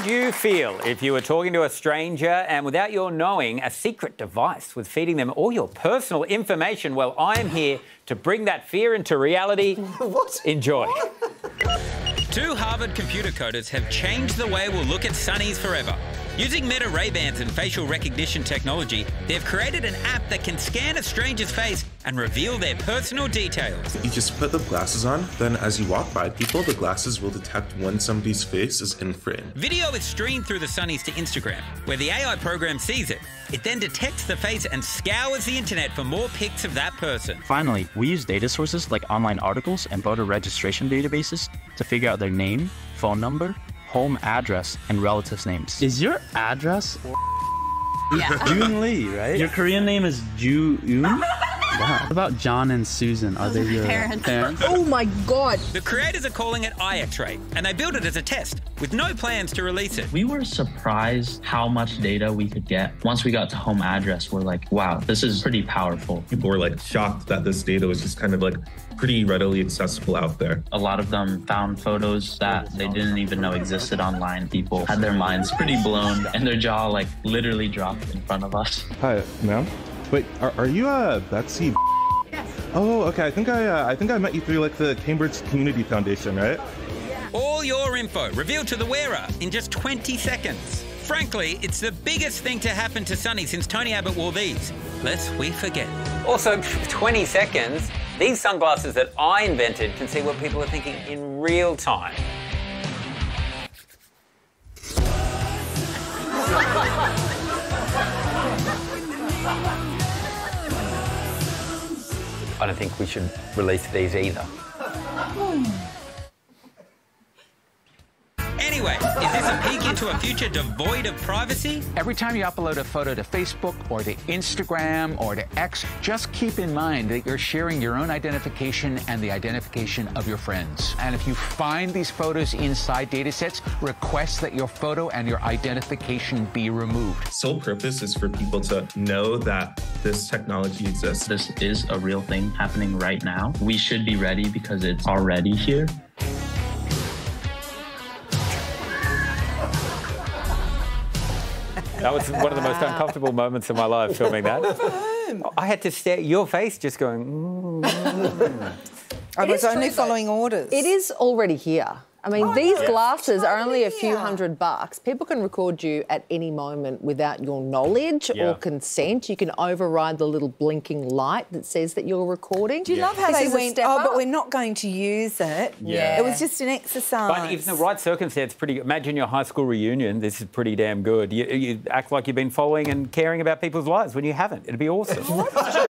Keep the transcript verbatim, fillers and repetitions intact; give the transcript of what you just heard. would you feel if you were talking to a stranger and without your knowing, a secret device was feeding them all your personal information? Well, I'm here to bring that fear into reality. What? Enjoy. Two Harvard computer coders have changed the way we'll look at sunnies forever. Using Meta Ray-Bans and facial recognition technology, they've created an app that can scan a stranger's face and reveal their personal details. You just put the glasses on, then as you walk by people, the glasses will detect when somebody's face is in frame. Video is streamed through the sunnies to Instagram, where the A I program sees it. It then detects the face and scours the internet for more pics of that person. Finally, we use data sources like online articles and voter registration databases to figure out their name, phone number, home address, and relatives' names. Is your address yeah. Jun Lee, right? Your Korean name is Ju-Yoon? Wow. What about John and Susan? Are Those they your parents? parents? Oh my god! The creators are calling it iXrite, and they built it as a test, with no plans to release it. We were surprised how much data we could get. Once we got to home address, we're like, wow, this is pretty powerful. People were like shocked that this data was just kind of like pretty readily accessible out there. A lot of them found photos that they didn't even know existed online. People had their minds pretty blown and their jaw like literally dropped in front of us. Hi, ma'am. Wait, are, are you uh, Betsy? Yes. Oh, okay. I think I, uh, I think I met you through like the Cambridge Community Foundation, right? All your info revealed to the wearer in just twenty seconds. Frankly, it's the biggest thing to happen to sunnies since Tony Abbott wore these, lest we forget. Also, twenty seconds, these sunglasses that I invented can see what people are thinking in real time. I don't think we should release these either. Anyway, is this a peek into a future devoid of privacy? Every time you upload a photo to Facebook or to Instagram or to X, just keep in mind that you're sharing your own identification and the identification of your friends. And if you find these photos inside data sets, request that your photo and your identification be removed. Sole purpose is for people to know that this technology exists. This is a real thing happening right now. We should be ready because it's already here. That was one of the most uncomfortable moments of my life, filming that. I had to stare at your face just going... Mm. I was only following orders. It is already here. I mean, oh, these yeah. glasses are only a few hundred bucks. People can record you at any moment without your knowledge yeah. or consent. You can override the little blinking light that says that you're recording. Do you yeah. love how they went, oh, up. but we're not going to use it. Yeah. It was just an exercise. But if in the right circumstance, pretty. Imagine your high school reunion. This is pretty damn good. You, you act like you've been following and caring about people's lives when you haven't. It'd be awesome.